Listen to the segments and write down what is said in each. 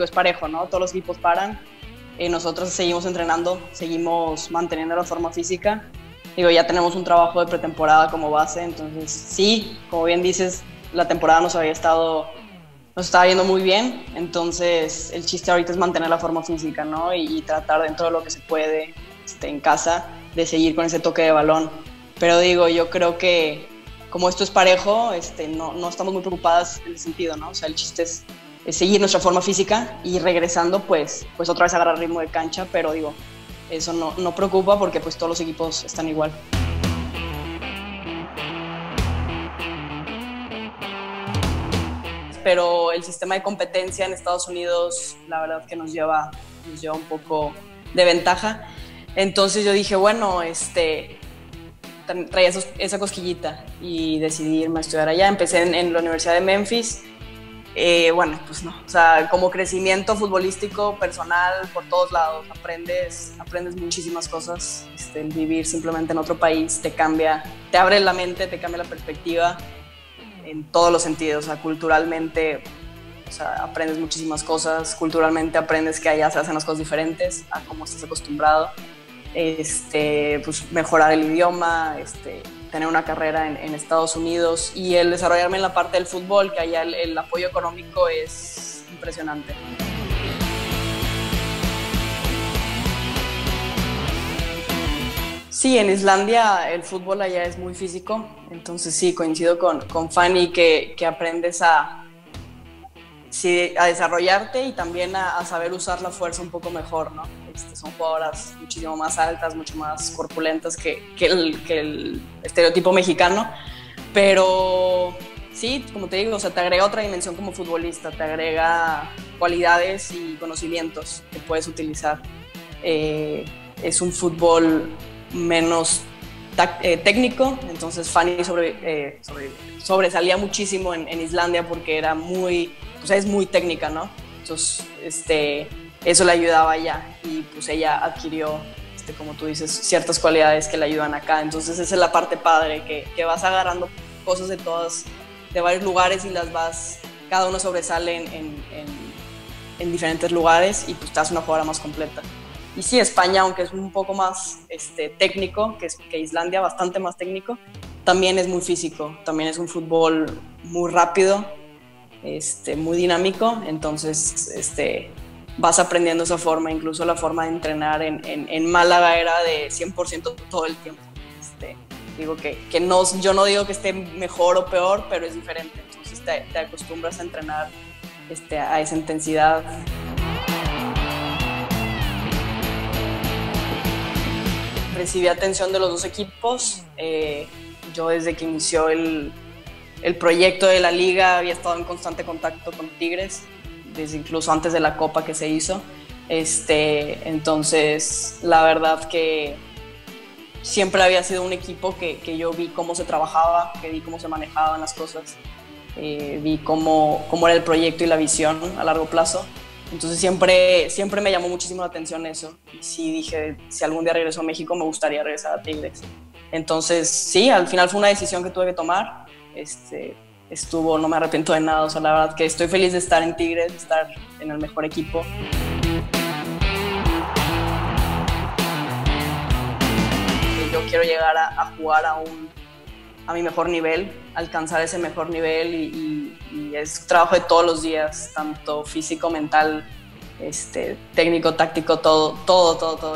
digo, es parejo, ¿no? Todos los equipos paran. Nosotros seguimos entrenando, seguimos manteniendo la forma física. Digo, ya tenemos un trabajo de pretemporada como base, entonces sí, como bien dices, la temporada nos estaba yendo muy bien, entonces el chiste ahorita es mantener la forma física, ¿no? Y tratar dentro de lo que se puede, en casa, de seguir con ese toque de balón. Pero digo, yo creo que como esto es parejo, no estamos muy preocupadas en ese sentido, ¿no? O sea, el chiste es seguir nuestra forma física y regresando, pues otra vez agarrar ritmo de cancha, pero digo, eso no preocupa porque pues todos los equipos están igual. Pero el sistema de competencia en Estados Unidos, la verdad que nos lleva un poco de ventaja. Entonces yo dije, bueno, traía esa cosquillita y decidí irme a estudiar allá. Empecé en la Universidad de Memphis. Bueno, pues no, o sea, como crecimiento futbolístico, personal, por todos lados, aprendes muchísimas cosas. El vivir simplemente en otro país te cambia, te abre la mente, te cambia la perspectiva en todos los sentidos. O sea, culturalmente, o sea, aprendes muchísimas cosas, culturalmente aprendes que allá se hacen las cosas diferentes a cómo estás acostumbrado. Pues mejorar el idioma, tener una carrera en Estados Unidos y el desarrollarme en la parte del fútbol, que allá el apoyo económico es impresionante. Sí, en Islandia el fútbol allá es muy físico, entonces sí, coincido con Fanny que aprendes a desarrollarte y también a saber usar la fuerza un poco mejor, ¿no? Son jugadoras muchísimo más altas, mucho más corpulentas que el estereotipo mexicano, pero sí, como te digo, o sea, te agrega otra dimensión como futbolista, te agrega cualidades y conocimientos que puedes utilizar. Es un fútbol menos técnico, entonces Fanny sobresalía muchísimo en Islandia porque era muy, pues es muy técnica, ¿no? Entonces, eso le ayudaba allá y pues ella adquirió, como tú dices, ciertas cualidades que le ayudan acá. Entonces esa es la parte padre, que vas agarrando cosas de varios lugares y cada uno sobresale en diferentes lugares y pues te hace una jugada más completa. Y sí, España, aunque es un poco más técnico que Islandia, bastante más técnico, también es muy físico, también es un fútbol muy rápido, muy dinámico, entonces vas aprendiendo esa forma, incluso la forma de entrenar en Málaga era de 100% todo el tiempo. Digo que no, yo no digo que esté mejor o peor, pero es diferente, entonces te acostumbras a entrenar a esa intensidad. Recibí atención de los dos equipos, yo desde que inició el proyecto de la liga había estado en constante contacto con Tigres, desde incluso antes de la Copa que se hizo. Entonces, la verdad que siempre había sido un equipo que yo vi cómo se trabajaba, que vi cómo se manejaban las cosas, vi cómo era el proyecto y la visión a largo plazo. Entonces siempre me llamó muchísimo la atención eso. Y sí dije, si algún día regreso a México, me gustaría regresar a Tigres. Entonces, sí, al final fue una decisión que tuve que tomar. No me arrepiento de nada, o sea, la verdad que estoy feliz de estar en Tigres, de estar en el mejor equipo. Yo quiero llegar a jugar a mi mejor nivel, alcanzar ese mejor nivel y es trabajo de todos los días, tanto físico, mental, técnico, táctico, todo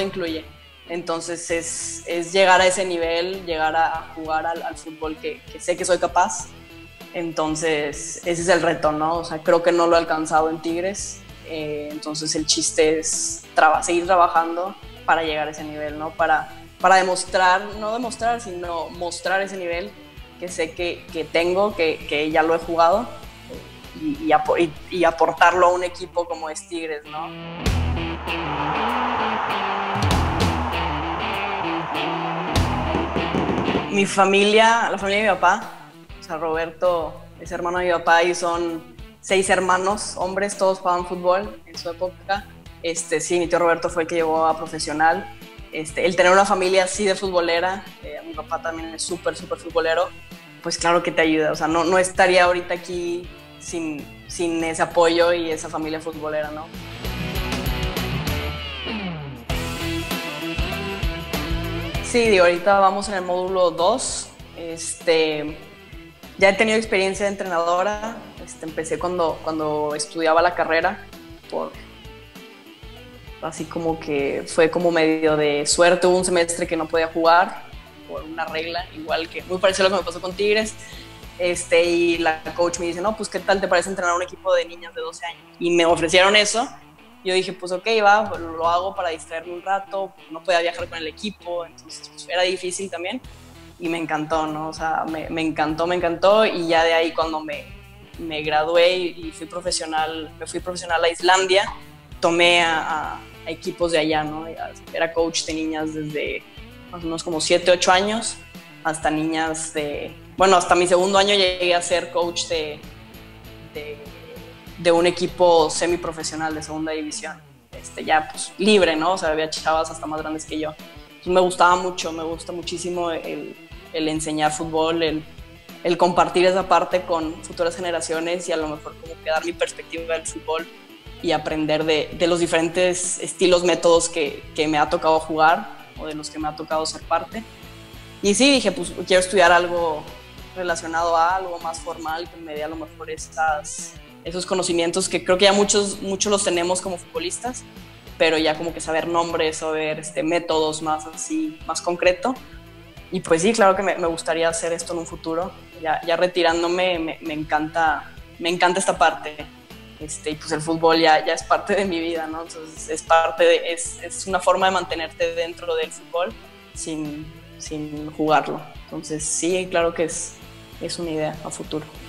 incluye. Entonces es llegar a ese nivel, llegar a jugar al fútbol que sé que soy capaz. Entonces ese es el reto, ¿no? O sea, creo que no lo he alcanzado en Tigres, entonces el chiste es seguir trabajando para llegar a ese nivel, ¿no? Para demostrar, no demostrar, sino mostrar ese nivel que sé que tengo, que ya lo he jugado y aportarlo a un equipo como es Tigres, ¿no? Mi familia, la familia de mi papá, o sea, Roberto es hermano de mi papá y son 6 hermanos, hombres, todos jugaban fútbol en su época. Sí, mi tío Roberto fue el que llevó a profesional. El tener una familia así de futbolera, mi papá también es súper futbolero, pues claro que te ayuda. O sea, no estaría ahorita aquí sin ese apoyo y esa familia futbolera, ¿no? Sí, digo, ahorita vamos en el módulo 2. Ya he tenido experiencia de entrenadora. Empecé cuando estudiaba la carrera, así como que fue como medio de suerte. Hubo un semestre que no podía jugar por una regla, igual que muy parecido a lo que me pasó con Tigres. Y la coach me dice, no, pues ¿qué tal te parece entrenar a un equipo de niñas de 12 años? Y me ofrecieron eso. Yo dije, pues ok, va, lo hago para distraerme un rato, no podía viajar con el equipo, entonces pues, era difícil también. Y me encantó, ¿no? O sea, me encantó. Y ya de ahí cuando me gradué y me fui profesional a Islandia, tomé a equipos de allá, ¿no? Era coach de niñas desde más o menos como 7, 8 años hasta niñas de... Bueno, hasta mi segundo año llegué a ser coach de un equipo semiprofesional de segunda división, ya pues libre, ¿no? O sea, había chavas hasta más grandes que yo. Entonces me gustaba mucho, me gusta muchísimo el enseñar fútbol, el compartir esa parte con futuras generaciones y a lo mejor como que dar mi perspectiva del fútbol y aprender de los diferentes estilos, métodos que me ha tocado jugar o de los que me ha tocado ser parte. Y sí, dije, pues quiero estudiar algo relacionado a algo más formal, que me dé a lo mejor esos conocimientos que creo que ya muchos los tenemos como futbolistas, pero ya como que saber nombres, saber métodos más así, más concreto. Y pues sí, claro que me gustaría hacer esto en un futuro. Ya retirándome, me encanta esta parte. Pues el fútbol ya es parte de mi vida, ¿no? Entonces es una forma de mantenerte dentro del fútbol sin jugarlo. Entonces sí, claro que es una idea a futuro.